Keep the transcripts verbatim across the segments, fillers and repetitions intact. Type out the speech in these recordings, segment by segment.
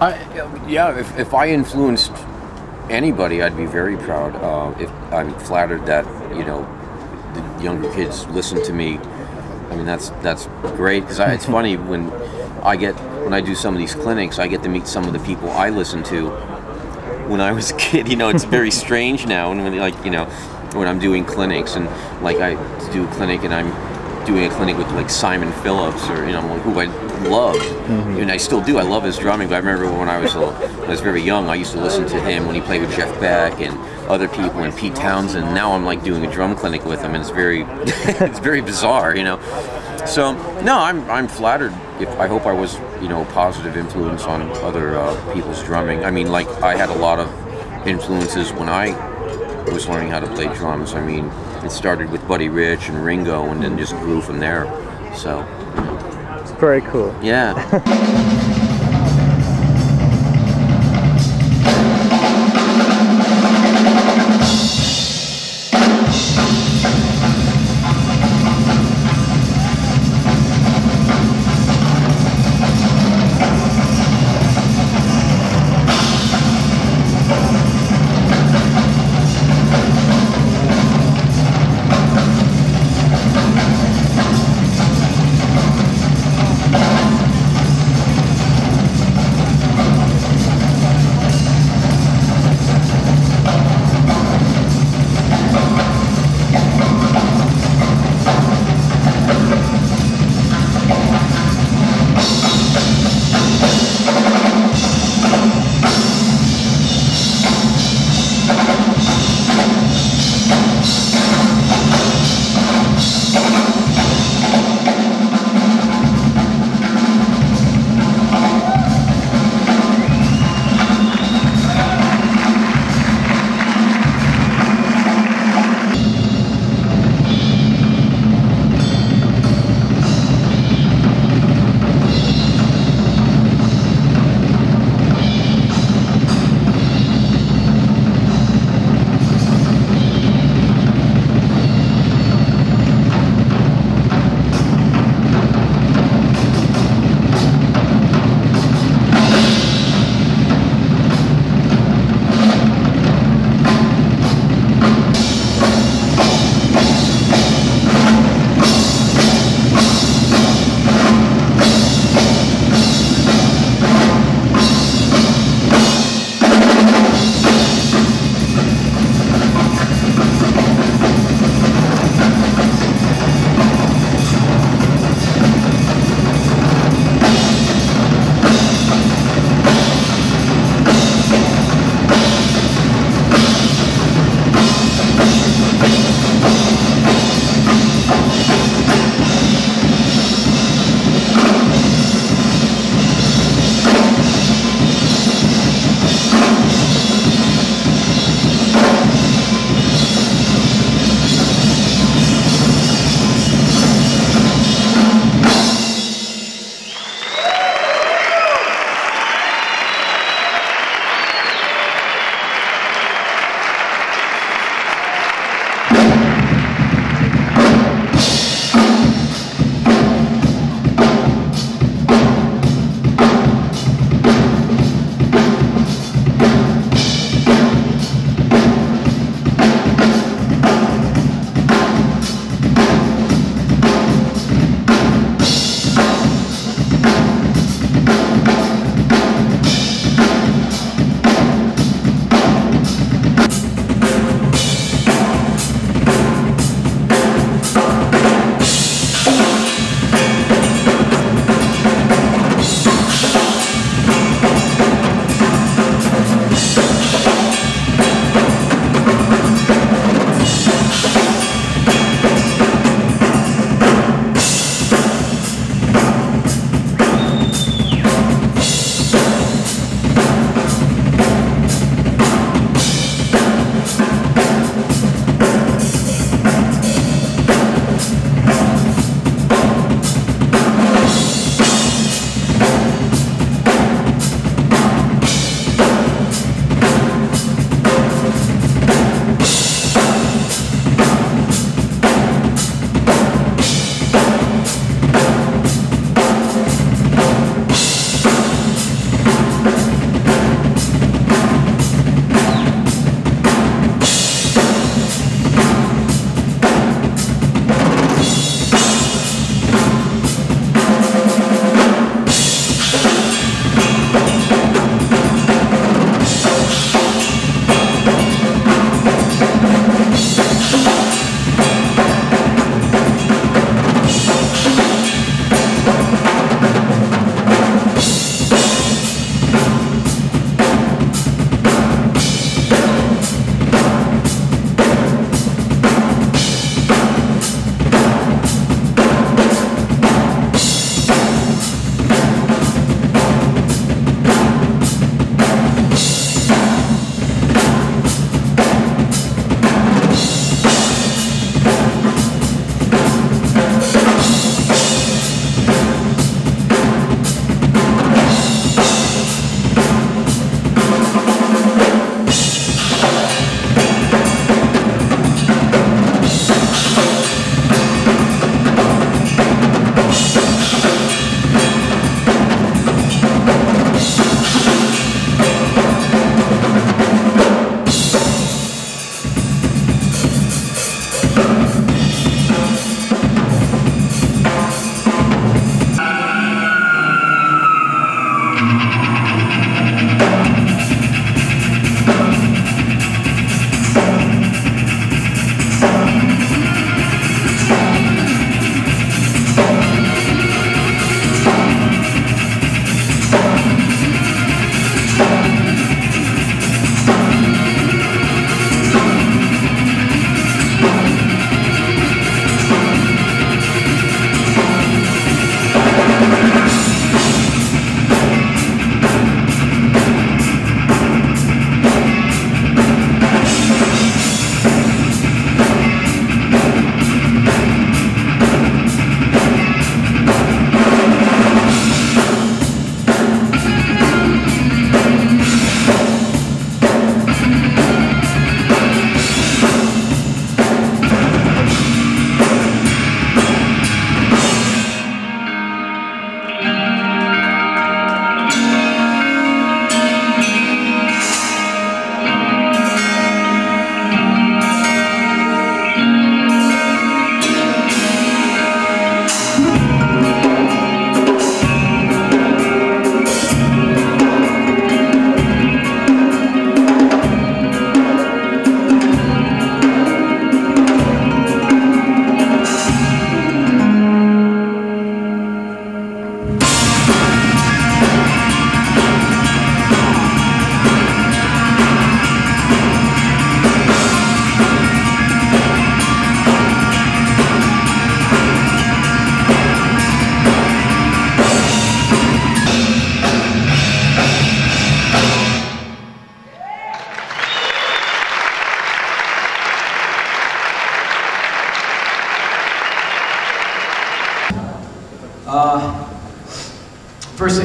I, yeah, if, if I influenced anybody, I'd be very proud. Uh, if I'm flattered that, you know, the younger kids listen to me. I mean, that's that's great, because it's funny when I get when I do some of these clinics, I get to meet some of the people I listen to when I was a kid. You know, it's very strange now. And when, like, you know, when I'm doing clinics, and like I do a clinic, and I'm doing a clinic with like Simon Phillips, or, you know, who I loved, mm-hmm. and I still do. I love his drumming, but I remember when I was little, when I was very young, I used to listen to him when he played with Jeff Beck and other people, and Pete Townsend. Now I'm like doing a drum clinic with him, and it's very, it's very bizarre, you know. So no, I'm I'm flattered. If I hope I was, you know, a positive influence on other uh, people's drumming. I mean, like I had a lot of influences when I was learning how to play drums. I mean, it started with Buddy Rich and Ringo, and then just grew from there. So. Very cool. Yeah.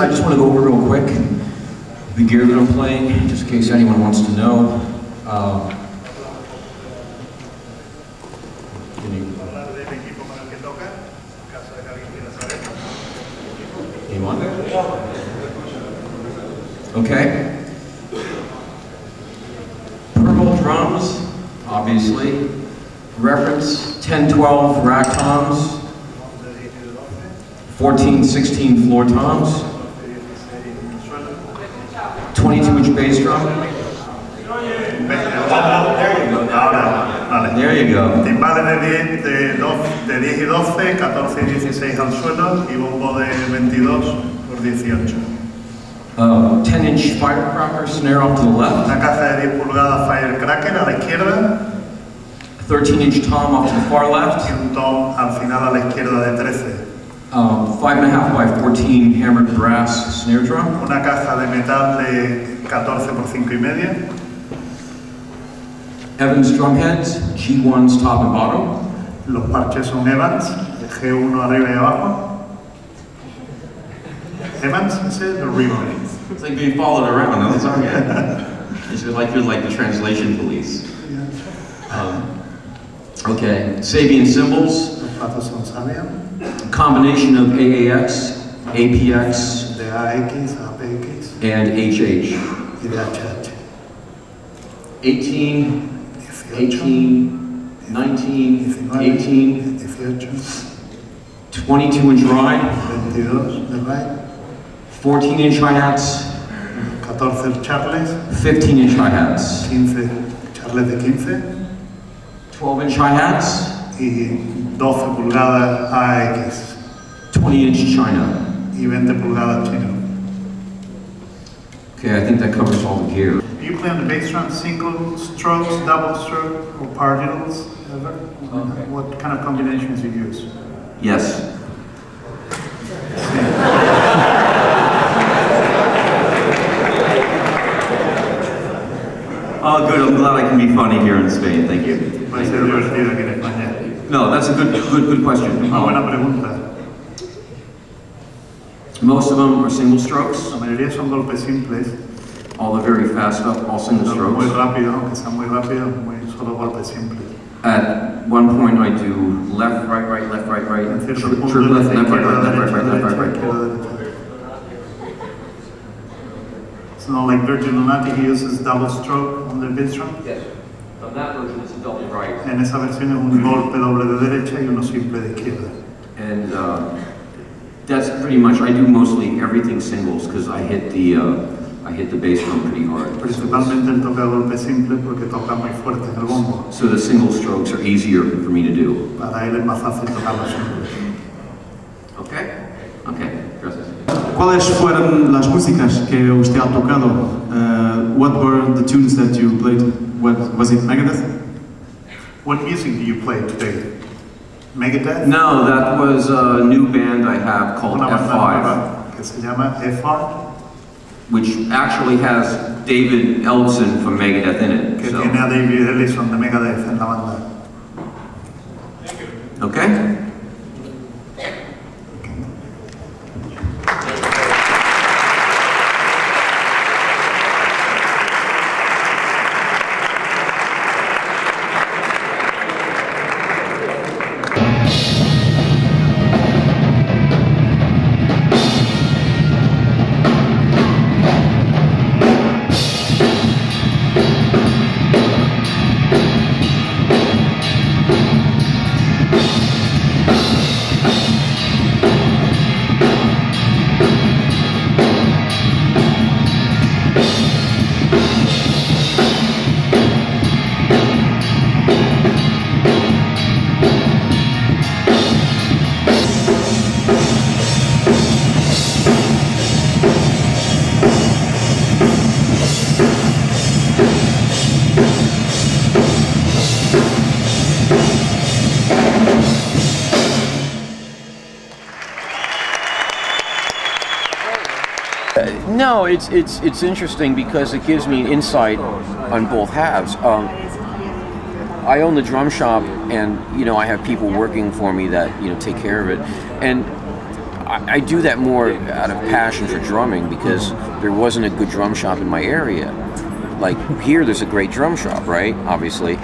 I just want to go over real quick the gear that I'm playing, just in case anyone wants to know. Um, anyone? Okay. Purple drums, obviously. Reference ten twelve rack toms. fourteen sixteen floor toms, twenty-two inch bass drum. There you go. Now. There you go. Timbales de diez y doce, catorce y dieciséis al suelo y bombo de veintidós por dieciocho. ten inch firecracker snare off to the left. Una caja de diez pulgadas firecracker a la izquierda. thirteen inch tom off to the far left. Y un tom al final a la izquierda de trece. Um, five and a half by fourteen hammered brass snare drum. Una caja de metal de catorce por cinco y media. Evans drum heads, G ones top and bottom. Los parches son Evans, G uno arriba y abajo. Evans, is it, or Ringo? It's like being followed around, that's all good. It's like you're like the translation police. Um, okay, Sabian cymbals. Combination of A A X, A P X, and H H. eighteen, eighteen, nineteen, eighteen, twenty-two inch ride, fourteen inch hi-hats, fifteen inch hi-hats, twelve inch hi-hats, doce pulgadas A X, twenty inch China, y veinte pulgadas China. Okay, I think that covers all the gear. Do you play on the bass drum single strokes, double stroke, or particles ever? Okay. What kind of combinations do you use? Yes. Oh, good. I'm glad I can be funny here in Spain. Thank you. Thank you. No, that's a good, good, good question. Um, most of them are single strokes. La mayoría son golpes simples. All the very fast stuff, all single strokes. Muy rápido, aunque sean muy rápidos, muy solo golpes simples. At one point, I do left, right, right, left, right, right, triplet, left, left, right, right, left, right, left, right, right. It's not like Virgil Lunati, he uses double stroke on the bass drum. Yes. On that version, it's a double right. En esa versión es un golpe doble de derecha y uno simple de izquierda. And uh, that's pretty much. I do mostly everything singles because I hit the uh, I hit the bass drum pretty hard. Principalmente el toca golpe simple porque toca muy fuerte el bombo. So the single strokes are easier for me to do. Para él es más fácil tocar los simples. Okay. Okay. Gracias. ¿Cuáles fueron las músicas que usted ha tocado? Uh, what were the tunes that you played? What, was it Megadeth? What music do you play today? Megadeth? No, that was a new band I have called F five. Que se llama F five. Which actually has David Elson from Megadeth in it. Que tiene a David Elson de Megadeth en la banda. Okay. No, it's it's it's interesting because it gives me an insight on both halves. Um, I own the drum shop, and you know I have people working for me that you know take care of it, and I, I do that more out of passion for drumming, because there wasn't a good drum shop in my area. Like here, there's a great drum shop, right? Obviously,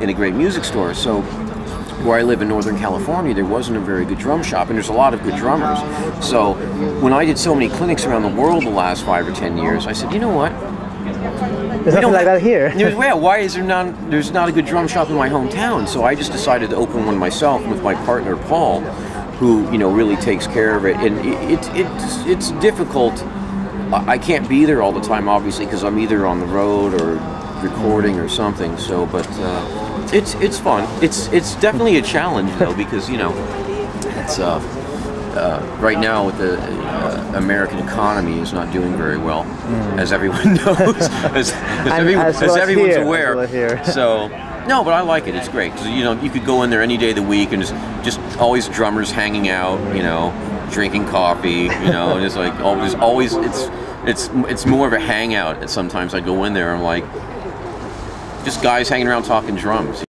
and a great music store. So where I live in Northern California, there wasn't a very good drum shop, and there's a lot of good drummers. So when I did so many clinics around the world the last five or ten years, I said, you know what? There's nothing like that here. Yeah, why is there not, there's not a good drum shop in my hometown? So I just decided to open one myself with my partner, Paul, who, you know, really takes care of it. And it, it, it's, it's difficult. I can't be there all the time, obviously, because I'm either on the road or recording or something. So, but uh, it's it's fun. It's it's definitely a challenge, though, because, you know, it's uh, uh, right now with the uh, American economy is not doing very well, mm. as everyone knows, as, as, everyone, as, well as everyone's here, aware. As well here. So. No, but I like it. It's great. Cause, you know, you could go in there any day of the week and just, just always drummers hanging out, you know, drinking coffee, you know, and it's like always, always, it's, it's, it's more of a hangout. Sometimes I go in there and I'm like, just guys hanging around talking drums.